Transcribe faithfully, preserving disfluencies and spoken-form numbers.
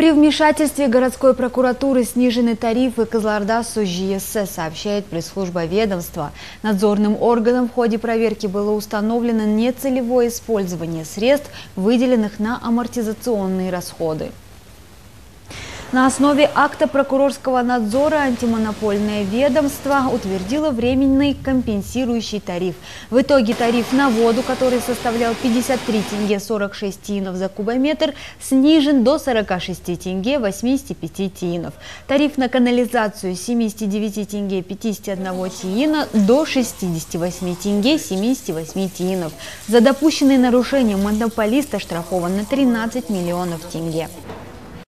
При вмешательстве городской прокуратуры снижены тарифы Кызылордасу ЖКС, сообщает пресс-служба ведомства. Надзорным органам в ходе проверки было установлено нецелевое использование средств, выделенных на амортизационные расходы. На основе акта прокурорского надзора антимонопольное ведомство утвердило временный компенсирующий тариф. В итоге тариф на воду, который составлял пятьдесят три тенге сорок шесть тиинов за кубометр, снижен до сорока шести тенге восьмидесяти пяти тиинов. Тариф на канализацию с семидесяти девяти тенге пятидесяти одного тиина до шестидесяти восьми тенге семидесяти восьми тиинов. За допущенные нарушения монополист оштрафован на тринадцать миллионов тенге.